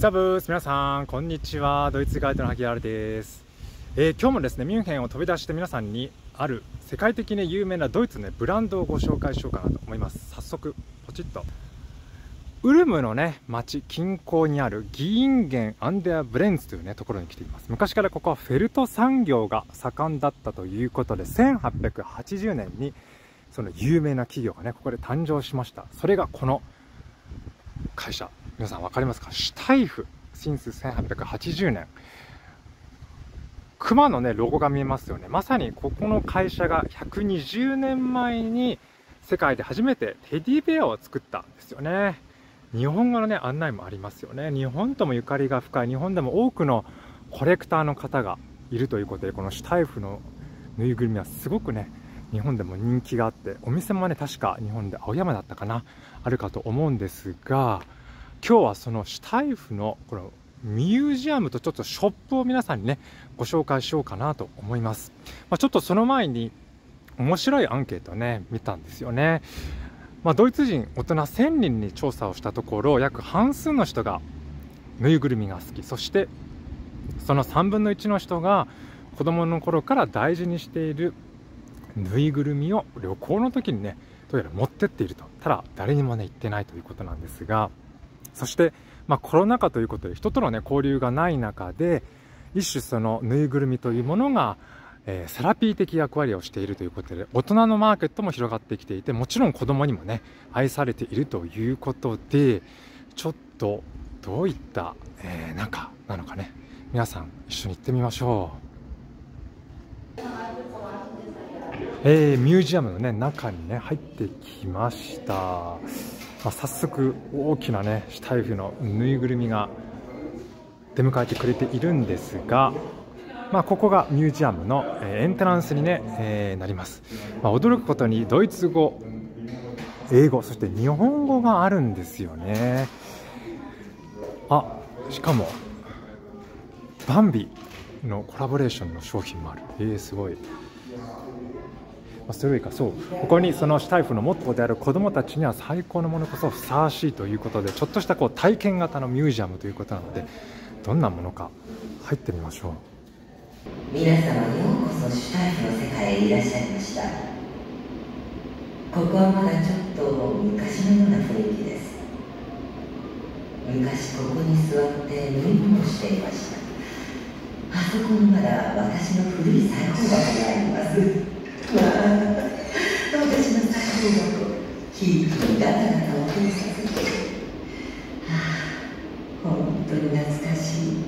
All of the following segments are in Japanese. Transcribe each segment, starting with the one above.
ザブース、皆さんこんにちは。ドイツガイドの萩原です。今日もですねミュンヘンを飛び出して皆さんにある世界的に有名なドイツの、ブランドをご紹介しようかなと思います。早速ポチッと。ウルムのね町近郊にあるギーンゲンアンデアブレンツというねところに来ています。昔からここはフェルト産業が盛んだったということで、1880年にその有名な企業がねここで誕生しました。それがこの会社、皆さん分かりますか？シュタイフ。シンス1880年、熊のねロゴが見えますよね。まさにここの会社が120年前に世界で初めてテディベアを作ったんですよね。日本語のね案内もありますよね。日本ともゆかりが深い、日本でも多くのコレクターの方がいるということで、このシュタイフのぬいぐるみはすごくね日本でも人気があって、お店もね確か日本で青山だったかな、あるかと思うんですが、今日はそのシュタイフのこのミュージアムとちょっとショップを皆さんにねご紹介しようかなと思います。ちょっとその前に面白いアンケートをね見たんですよね。ドイツ人大人1000人に調査をしたところ、約半数の人がぬいぐるみが好き、そしてその3分の1の人が子供の頃から大事にしているぬいぐるみを旅行の時にねどうやら持ってっていると。ただ誰にもね言ってないということなんですが、そしてコロナ禍ということで人とのね交流がない中で、一種そのぬいぐるみというものがセラピー的役割をしているということで、大人のマーケットも広がってきていて、もちろん子供にもね愛されているということで、ちょっとどういった中なのかね、皆さん一緒に行ってみましょう。ミュージアムのね中にね入ってきました。早速大きなねシュタイフのぬいぐるみが出迎えてくれているんですが、ここがミュージアムのエントランスに、ねなります。驚くことにドイツ語、英語、そして日本語があるんですよね。しかもバンビのコラボレーションの商品もある。すごい。それよりか、そう、ここにそのシュタイフのモットーである子どもたちには最高のものこそふさわしいということで、ちょっとしたこう体験型のミュージアムということなので、どんなものか入ってみましょう。皆様ようこそシュタイフの世界へいらっしゃいました。ここはまだちょっと昔のような雰囲気です。昔ここに座って飲み物をしていました。あそこにまだ私の古い裁縫箱があります。私の最高額をひいきにガタガタを増えさせて、本当に懐かしい。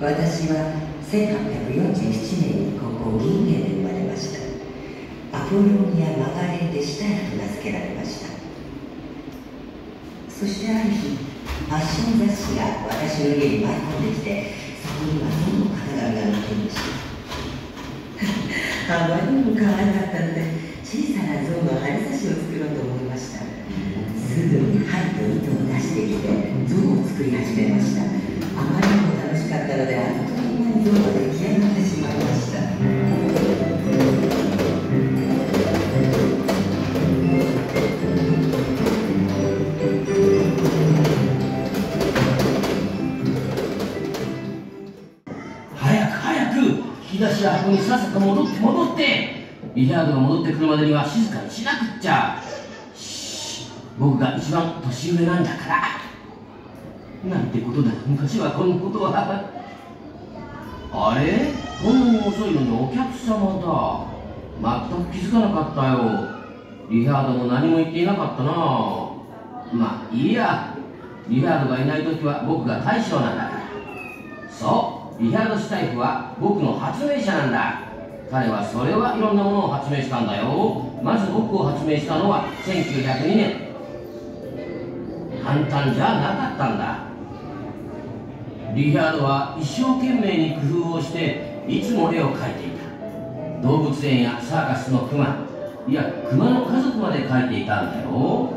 私は1847年にここギンゲンで生まれました。アポロニア・マガレーテ・シュタイフと名付けられました。そしてある日、ファッション雑誌が私の家に舞い込んできて、そこにはどんどん型紙が載っていました。あまりにも可愛かったので、小さな象の針刺しを作ろうと思いました。すぐに針と糸を出してきて象を作り始めました。あまりにも楽しかったので、あっという間に象が出来上がってしまいました。早く引き出しや箱にさっさと戻ってビリヤードが戻ってくるまでには静かにしなくっちゃ。僕が一番年上なんだからなんてことだ。昔はこのことはあれ、こんなに遅いのにお客様だ。全く気づかなかったよ。リハードも何も言っていなかったな。まあいいや、リハードがいない時は僕が大将なんだから。そう、リヒャード・シュタイフは僕の発明者なんだ。彼はそれはいろんなものを発明したんだよ。まず僕を発明したのは1902年。簡単じゃなかったんだ。リヒャードは一生懸命に工夫をしていつも絵を描いていた。動物園やサーカスのクマ、いやクマの家族まで描いていたんだよ。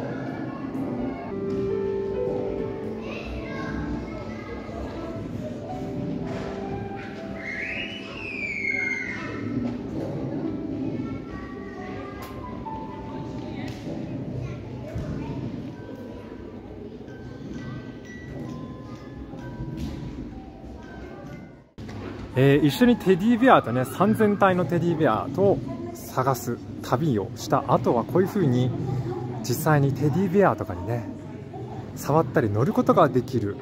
一緒にテディベアとね、3000体のテディベアと探す旅をした後は、こういう風に実際にテディベアとかにね触ったり乗ることができる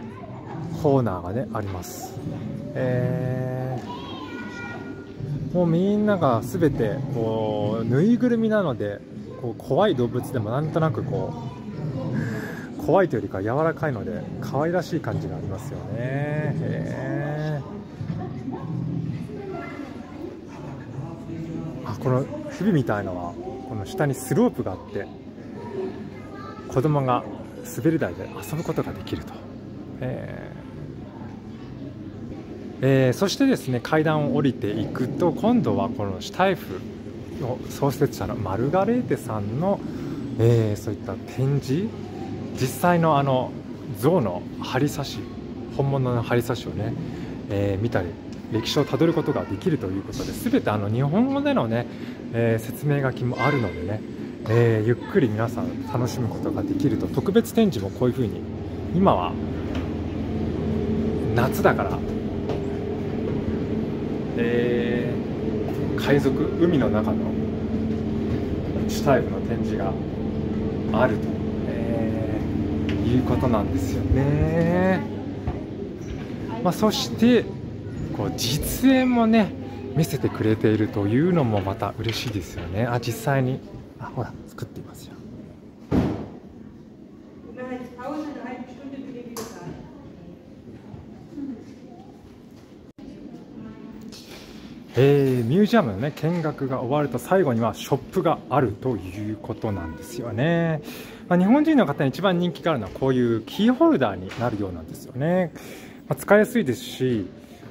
コーナーがねあります。もうみんなが全てこうぬいぐるみなので、こう怖い動物でもなんとなくこう怖いというよりか柔らかいので可愛らしい感じがありますよね。あ、この蛇みたいのはこの下にスロープがあって子供が滑り台で遊ぶことができると。そしてですね、階段を降りていくと、今度はこのシュタイフの創設者のマルガレーテさんの、そういった展示、実際のあの象の針刺し、本物の針刺しをね、見たり歴史をたどることができるということで、全てあの日本語でのね、説明書きもあるのでね、ゆっくり皆さん楽しむことができると。特別展示もこういうふうに、今は夏だから、海賊、海の中のシュタイフの展示があると、いうことなんですよね。そしてこう実演もね見せてくれているというのもまた嬉しいですよね。あ、実際に、あ、ほら作っていますよ。ミュージアムの、ね、見学が終わると最後にはショップがあるということなんですよね。日本人の方に一番人気があるのはこういうキーホルダーになるようなんですよね。使いやすいですし、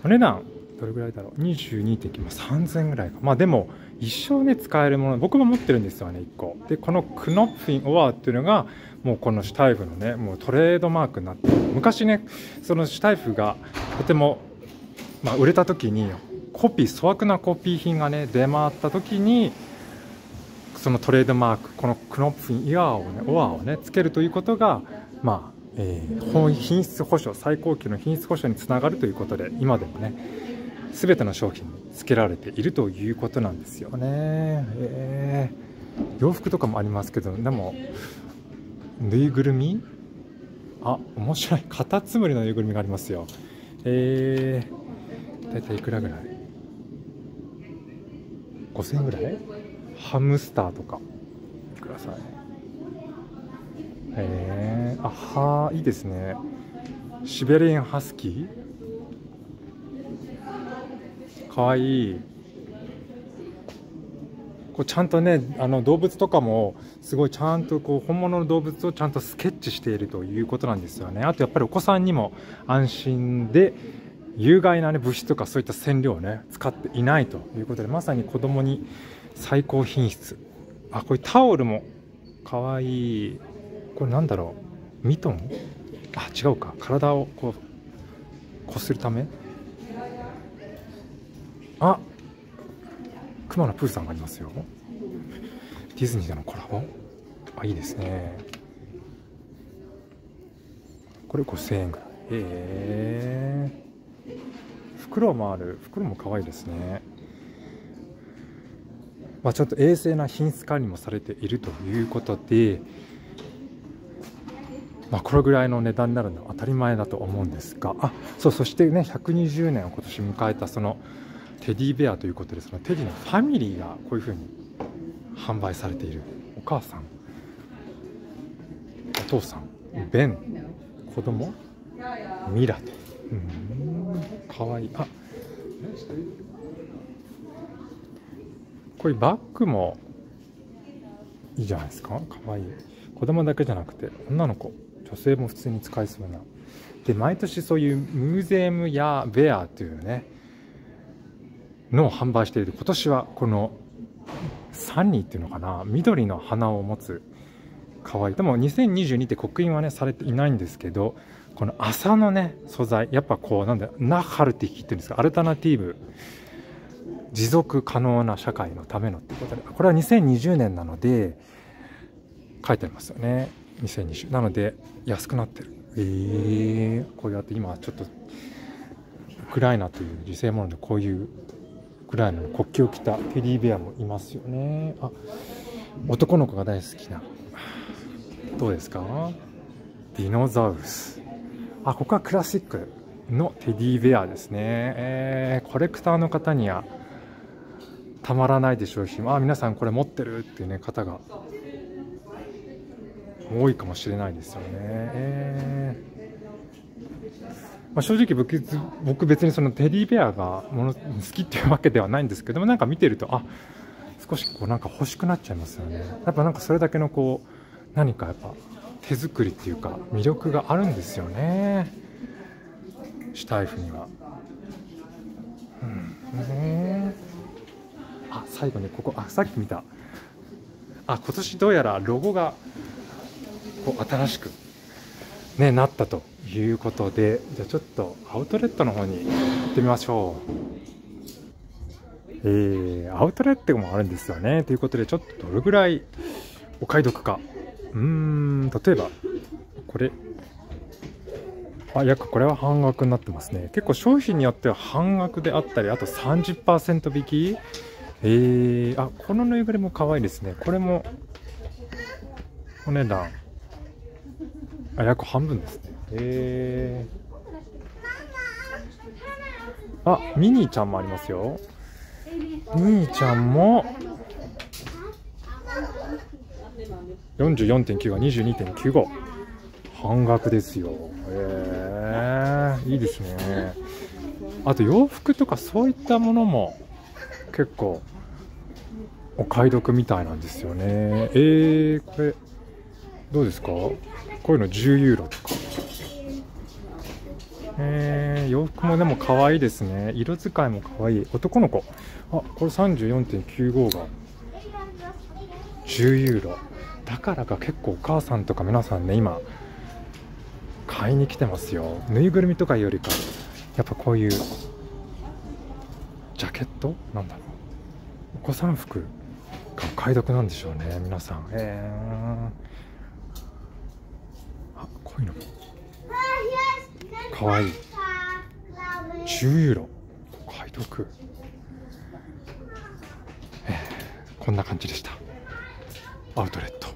お値段どれぐらいだろう、22.3000円ぐらいか、でも一生ね使えるもの、僕も持ってるんですよね、1個で。このクノッフィンオアーっていうのがもうこのシュタイフのねもうトレードマークになって、昔ねそのシュタイフがとても、売れた時にコピー、粗悪なコピー品がね出回った時に、そのトレードマーク、このクノッフィンイワーをねオアをねつけるということが、品質保証、最高級の品質保証につながるということで、今でもね全ての商品につけられているということなんですよね。洋服とかもありますけど、でもぬいぐるみ、面白いカタツムリのぬいぐるみがありますよ。大体いくらぐらい、5000円ぐらい。ハムスターとかください。いいですね。シベリアンハスキーかわいい。こうちゃんとね動物とかもすごいちゃんとこう本物の動物をちゃんとスケッチしているということなんですよね。あとやっぱりお子さんにも安心で、有害な、物質とかそういった染料をね使っていないということで、まさに子供に最高品質。こういうタオルもかわいい。これなんだろう、ミトン？違うか、体をこうこするため。くまのプーさんがありますよ。ディズニーでのコラボ。いいですね。これ5000円ぐらい。袋もある。袋も可愛いですね。ちょっと衛生な品質管理もされているということで、これぐらいの値段になるのは当たり前だと思うんですが、そしてね120年を今年迎えたそのテディベアということで、そのテディのファミリーがこういうふうに販売されている。お母さん、お父さん、ベン、子供、ミラと。かわいい。こういうバッグもいいじゃないですか。かわいい。子供だけじゃなくて女の子、女性も普通に使いそうな。で、毎年そういうムーゼムやベアというねのを販売している。今年はこのサニーっていうのかな、緑の花を持つかわいい。でも2022って刻印はねされていないんですけど、この麻のね素材、やっぱこうなんだ、ナハルって言ってるんですが、アルタナティーブ、持続可能な社会のためのってことで、これは2020年なので書いてありますよね。2020なので安くなってる。こうやって今ちょっとクライナという自生もので、こういうウクライナの国旗を着たテディベアもいますよね。あ、男の子が大好きな、どうですか、ディノザウルス。あ、ここはクラシックのテディベアですね。コレクターの方にはたまらないでしょうし、あ、皆さんこれ持ってるっていう、ね、方が多いかもしれないですよね。まあ、正直僕別にそのテディベアがもの好きっていうわけではないんですけども、なんか見てると、あ、少しこうなんか欲しくなっちゃいますよね。やっぱなんかそれだけのこう何かやっぱ手作りっていうか魅力があるんですよね、シュタイフには。あ、最後にここ、あ、さっき見た、あ、今年どうやらロゴがこう新しく、ね、なったということで、じゃあちょっとアウトレットの方に行ってみましょう。アウトレットもあるんですよね。ということで、ちょっとどれぐらいお買い得か。例えばこれ、あ、約これは半額になってますね。結構商品によっては半額であったり、あと 30% 引き。あ、このぬいぐるみも可愛いですね。これもお値段、あ、約半分ですね。あ、ミニーちゃんもありますよ。ミニーちゃんも 44.9 が 22.95、 半額ですよ。いいですね。あと洋服とかそういったものも結構お買い得みたいなんですよね。これどうですか、こういうの10ユーロとか。洋服もでも可愛いですね。色使いも可愛い。男の子、あ、これ 34.95 が10ユーロだからか、結構お母さんとか皆さんね、今買いに来てますよ。ぬいぐるみとかよりかやっぱこういうジャケット、なんだろう、お子さん服がお買い得なんでしょうね、皆さん。あ、こういうのもかわいい。10ユーロお買い得。こんな感じでした、アウトレット。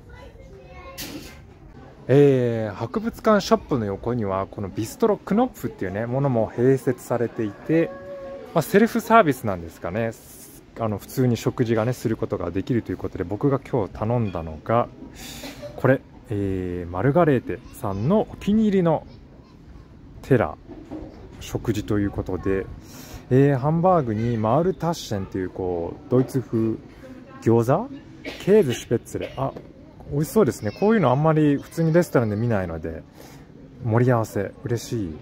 博物館ショップの横にはこのビストロクノップっていう、ね、ものも併設されていて、まあ、セルフサービスなんですかね。普通に食事が、ね、することができるということで、僕が今日頼んだのがこれ、マルガレーテさんのお気に入りのテラ食事ということで、ハンバーグにマウルタッシェンとい こうドイツ風餃子ケーズシュペッツレ、あ、美味しそうですね。こういうのあんまり普通にレストランで見ないので、盛り合わせ嬉しい。い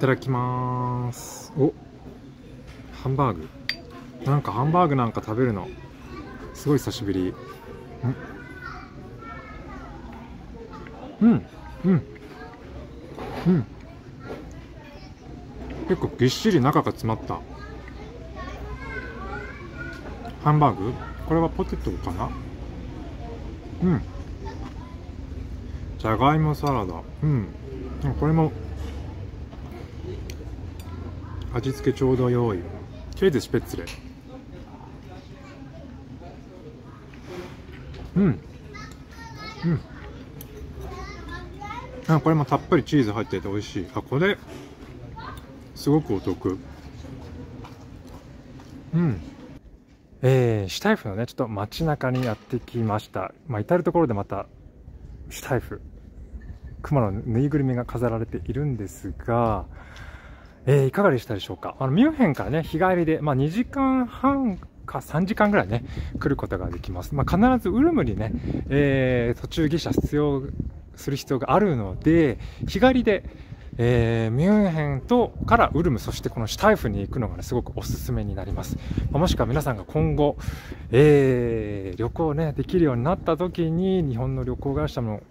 ただきまーす。お、ハンバーグ、なんかハンバーグなんか食べるのすごい久しぶり。結構ぎっしり中が詰まったハンバーグ。これはポテトかな。じゃがいもサラダ。これも味付けちょうど良い。ケーズシュペッツレ。これもたっぷりチーズ入ってて美味しい。あ、これすごくお得。シュタイフのね、ちょっと街中にやってきました。まあ、至る所でまた、シュタイフ、熊のぬいぐるみが飾られているんですが、いかがでしたでしょうか。ミュンヘンからね、日帰りで、まあ、2時間半か3時間ぐらいね、来ることができます。まあ、必ずウルムにね、途中下車する必要があるので、日帰りで、ミュンヘンからウルム、そしてこのシュタイフに行くのが、ね、すごくおすすめになります。もしくは皆さんが今後、旅行ねできるようになった時に、日本の旅行会社も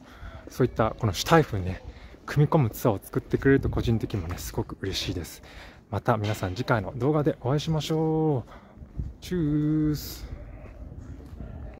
そういったこのシュタイフにね組み込むツアーを作ってくれると、個人的にもねすごく嬉しいです。また皆さん次回の動画でお会いしましょう。チュース。